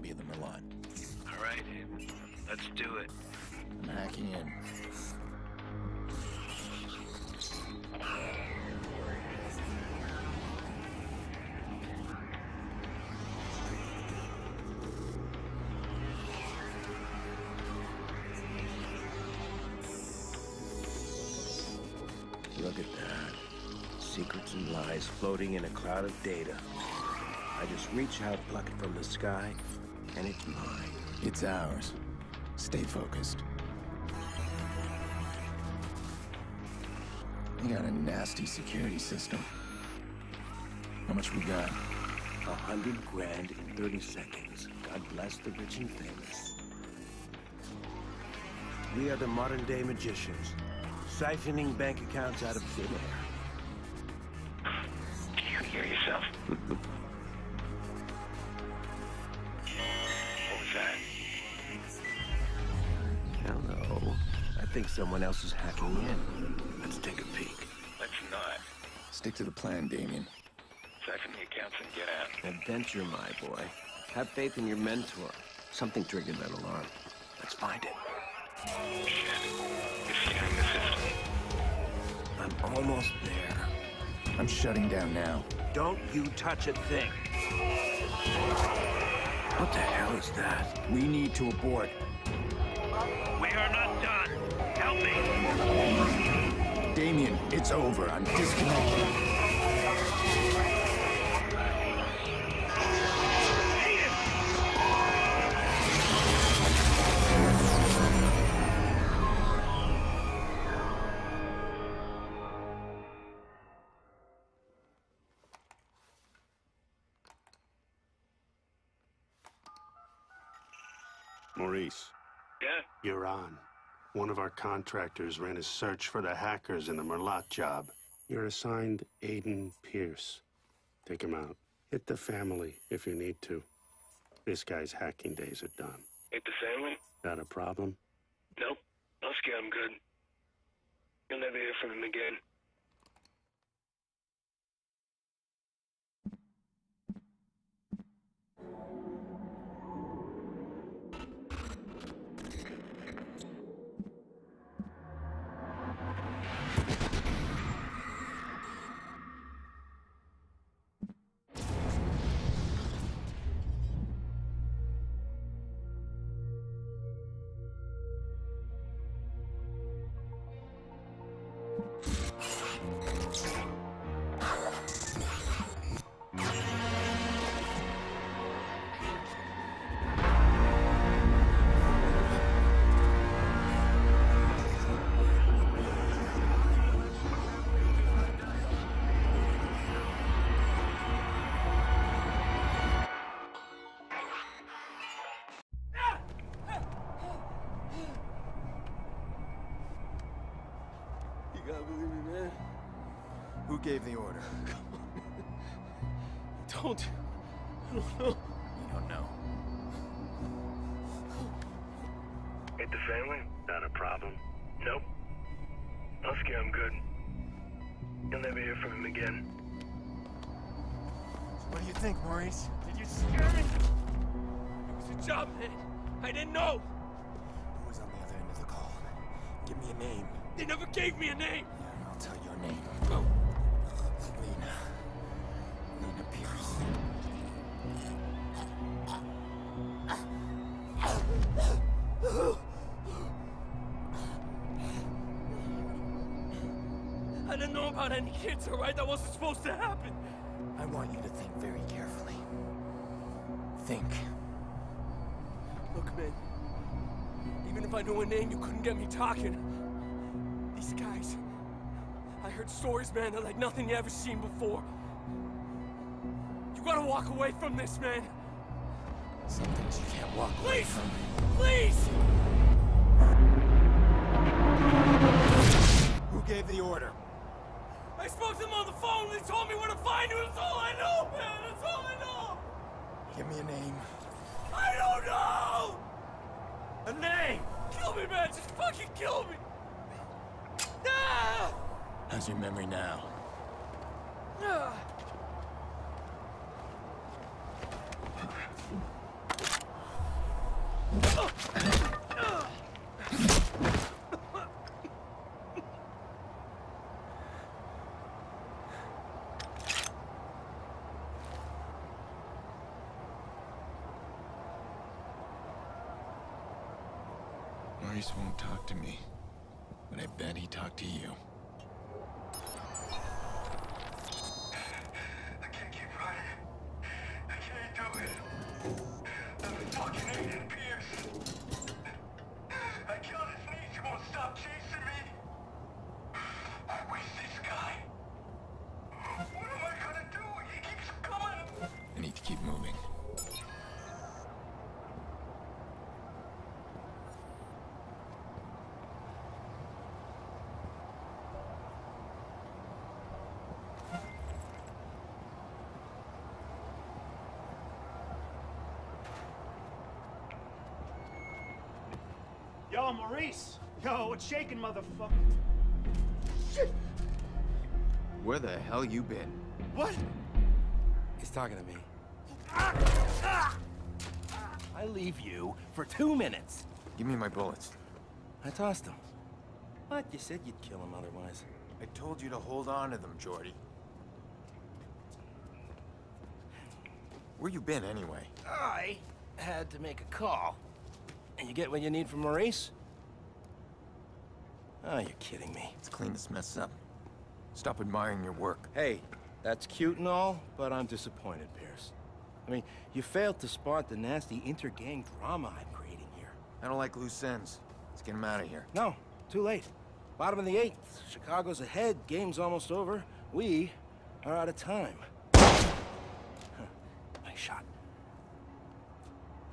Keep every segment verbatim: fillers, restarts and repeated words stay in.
lobby of the Merlot. All right, let's do it. I'm hacking in. Look at that. Secrets and lies floating in a cloud of data. I just reach out, pluck it from the sky, and it's mine. It's ours. Stay focused. We got a nasty security system. How much we got? A hundred grand in thirty seconds. God bless the rich and famous. We are the modern-day magicians, siphoning bank accounts out of thin air. Can you hear yourself? I think someone else is hacking in. Let's take a peek. Let's not. Stick to the plan, Damien. Siphon the accounts and get out. Adventure, my boy. Have faith in your mentor. Something triggered that alarm. Let's find it. Shit. It's scanning the system. I'm almost there. I'm shutting down now. Don't you touch a thing. What the hell is that? We need to abort. We are not done. Help me! Damien, it's over. I'm disconnected. Maurice. Yeah? You're on. One of our contractors ran a search for the hackers in the Merlot job. You're assigned Aiden Pearce. Take him out. Hit the family if you need to. This guy's hacking days are done. Hit the family? Not a problem? Nope. I'll scare him good. You'll never hear from him again. Gave the order. Come on. Don't. I don't know. You don't know. Hit the family? Not a problem. Nope. I'll scare him good. You'll never hear from him again. So what do you think, Maurice? Did you scare me? It was a job hit. I didn't know. Who was on the other end of the call? Give me a name. They never gave me a name. Yeah, I'll tell your name. Go. Lena. Lena Pierce. I didn't know about any kids, all right? That wasn't supposed to happen. I want you to think very carefully. Think. Look, man. Even if I knew a name, you couldn't get me talking. These guys. I heard stories, man, they're like nothing you ever seen before. You gotta walk away from this, man. Some things you can't walk please, away from. Please! Who gave the order? I spoke to them on the phone, they told me where to find you, that's all I know, man, that's all I know! Give me a name. I don't know! A name! Kill me, man, just fucking kill me! No! How's your memory now? Maurice won't talk to me, but I bet he talked to you. I can't keep running. I can't do it. I'm a fucking Aiden Pearce. I killed his niece. He won't stop chasing me. I wish this guy. What am I gonna do? He keeps coming. I need to keep moving. Yo, Maurice! Yo, what's shaking, motherfucker? Shit! Where the hell you been? What? He's talking to me. Ah, ah, ah. I leave you for two minutes. Give me my bullets. I tossed them. But you said you'd kill him otherwise. I told you to hold on to them, Jordi. Where you been, anyway? I had to make a call. And you get what you need from Maurice? Oh, you're kidding me. Let's clean this mess up. Stop admiring your work. Hey, that's cute and all, but I'm disappointed, Pierce. I mean, you failed to spot the nasty inter-gang drama I'm creating here. I don't like loose ends. Let's get him out of here. No, too late. Bottom of the eighth. Chicago's ahead. Game's almost over. We are out of time. Huh. Nice shot.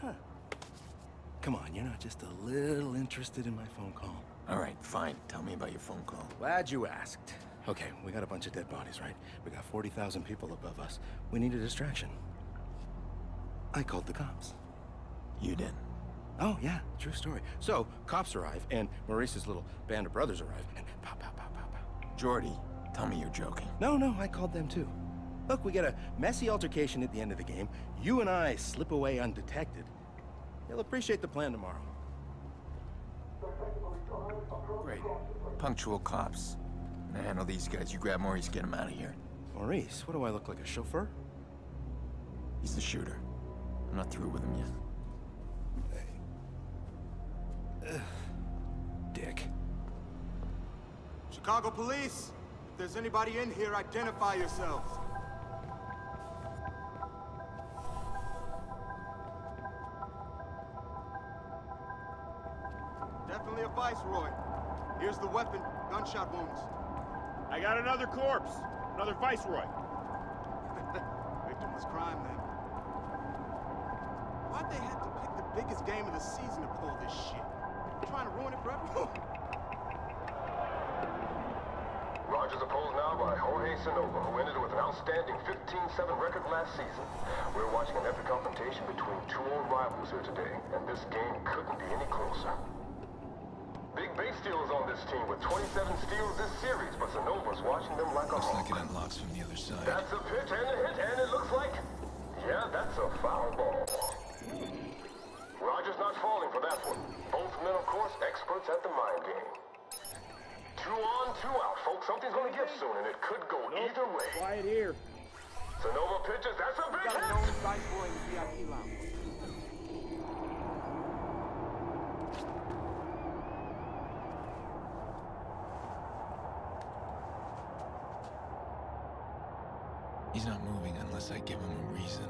Huh. Come on, you're not just a little interested in my phone call. All right, fine. Tell me about your phone call. Glad you asked. Okay, we got a bunch of dead bodies, right? We got forty thousand people above us. We need a distraction. I called the cops. You did? Oh, yeah, true story. So, cops arrive, and Maurice's little band of brothers arrive, and pow, pow, pow, pow, pow. Jordi, tell me you're joking. No, no, I called them too. Look, we got a messy altercation at the end of the game. You and I slip away undetected. You'll appreciate the plan tomorrow. Great. Punctual cops. I handle these guys. You grab Maurice, get him out of here. Maurice? What do I look like, a chauffeur? He's the shooter. I'm not through with him yet. Hey. Ugh. Dick. Chicago police! If there's anybody in here, identify yourselves. Definitely a viceroy. Here's the weapon. Gunshot wounds. I got another corpse. Another viceroy. Victimless crime, then. Why'd they have to pick the biggest game of the season to pull this shit? They're trying to ruin it for everyone. Rogers opposed now by Jorge Sanova, who ended with an outstanding fifteen seven record last season. We're watching an epic confrontation between two old rivals here today, and this game couldn't be any closer. Big base steal is on this team with twenty-seven steals this series, but Sanova's watching them like a hawk. Looks like it unlocks from the other side. That's a pitch and a hit, and it looks like... yeah, that's a foul ball. Rogers not falling for that one. Both men, of course, experts at the mind game. Two on, two out, folks. Something's gonna give soon, and it could go nope. either way. Quiet here. Sanova pitches, that's a big hit! No. He's not moving unless I give him a reason.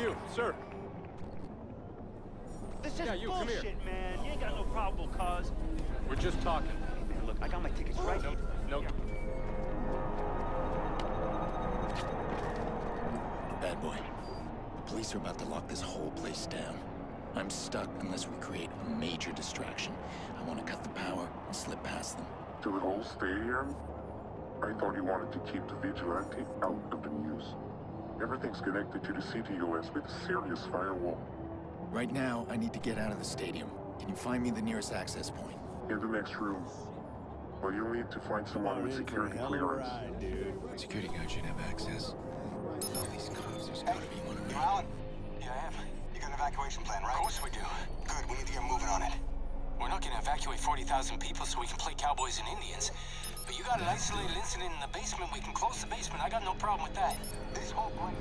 You, sir. This is yeah, you, bullshit, come here. Man. You ain't got no probable cause. We're just talking. Hey, man, look, I got my tickets right here. No. no. Bad boy. The police are about to lock this whole place down. I'm stuck unless we create a major distraction. I want to cut the power and slip past them. Do it all stay here? I thought you wanted to keep the vigilante out of the news. Everything's connected to the C T O S with a serious firewall. Right now, I need to get out of the stadium. Can you find me the nearest access point? In the next room. Well, you'll need to find someone with security clearance. Security guard should have access. With all these cops, there's gotta be one of them. Alan? Yeah, I am. You got an evacuation plan, right? Of course we do. Good, we need to get moving on it. We're not gonna evacuate forty thousand people so we can play cowboys and Indians. But you got an isolated incident in the basement, we can close the basement. I got no problem with that. This whole point...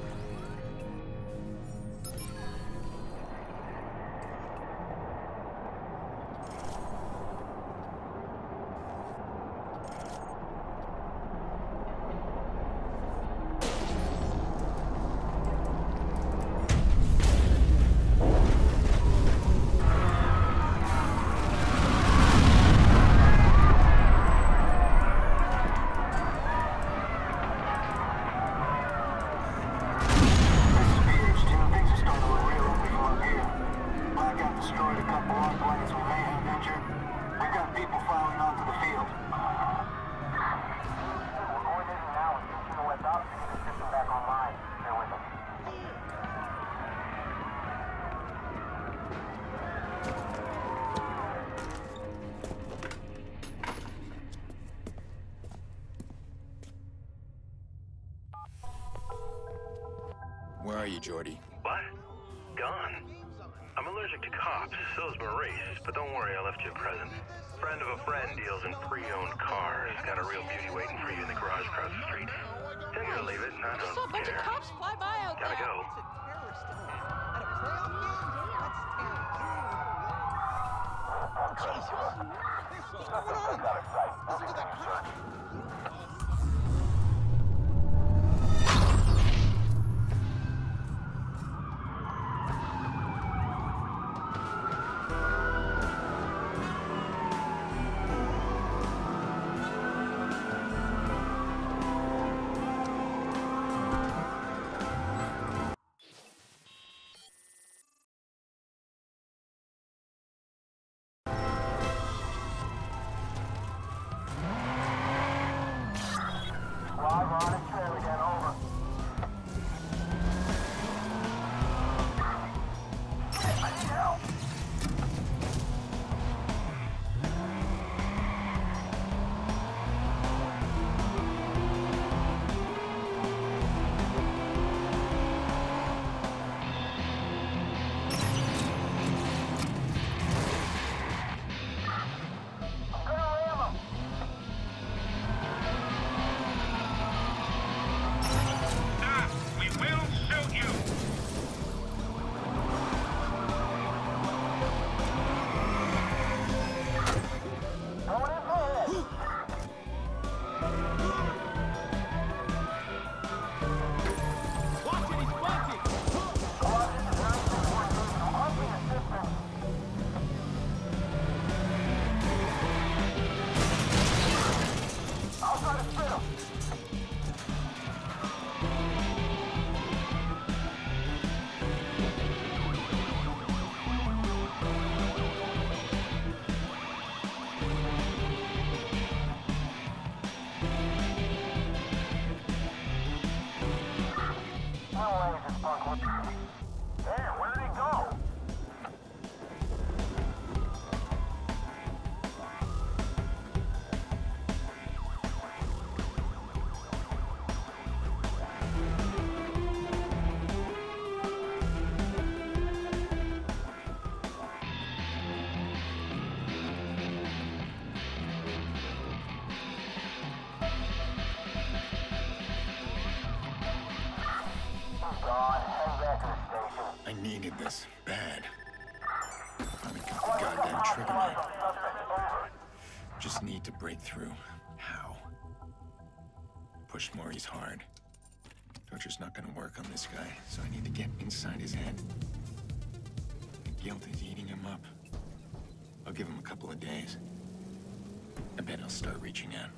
Where are you, Jordi? What? Gone? I'm allergic to cops, so's Maurice, but don't worry, I left you a present. Friend of a friend deals in pre-owned cars. Got a real beauty waiting for you in the garage across the street. Take it or leave it, I don't I saw a bunch care. Of cops fly by out Gotta there. Gotta go. Jesus! What's going on? Listen to that cop! This bad. I'm in goddamn trigger line. Just need to break through. How? Push Maurice hard. Torture's not gonna work on this guy, so I need to get inside his head. The guilt is eating him up. I'll give him a couple of days. I bet I'll start reaching out.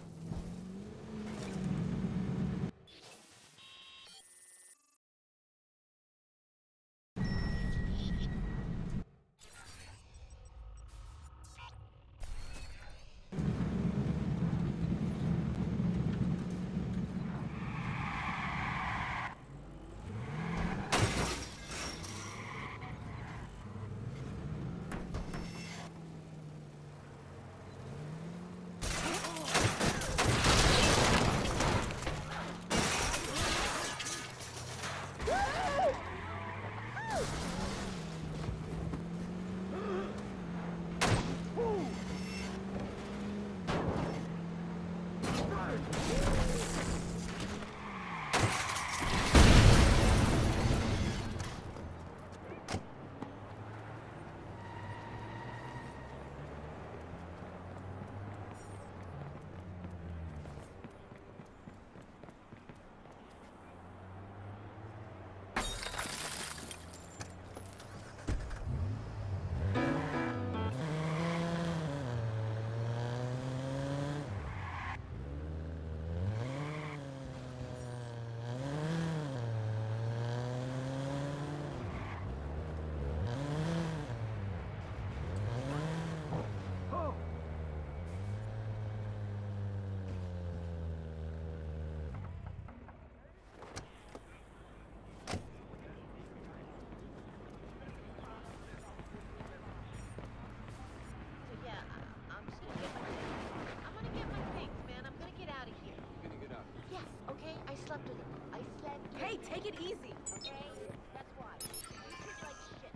slept with him. I slept with him. Hey, take it easy. Okay? That's why. You treat like shit.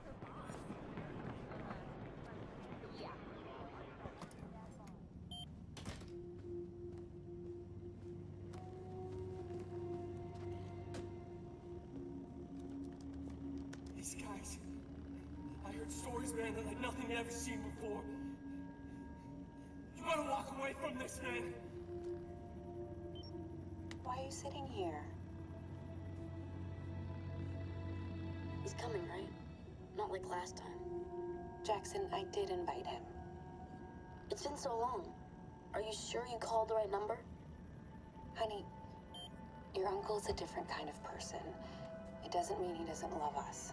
Her boss. Yeah. These guys. I heard stories, man, that like nothing I'd ever seen before. You gotta walk away from this, man. Why are you sitting here? He's coming, right? Not like last time. Jackson, I did invite him. It's been so long. Are you sure you called the right number? Honey, your uncle's a different kind of person. It doesn't mean he doesn't love us.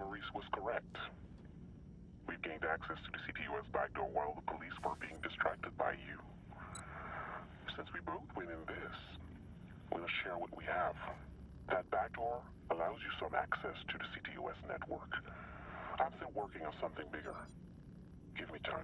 Maurice was correct. We've gained access to the C T O S backdoor while the police were being distracted by you. Since we both win in this, we'll share what we have. That backdoor allows you some access to the C T O S network. I'm still working on something bigger. Give me time.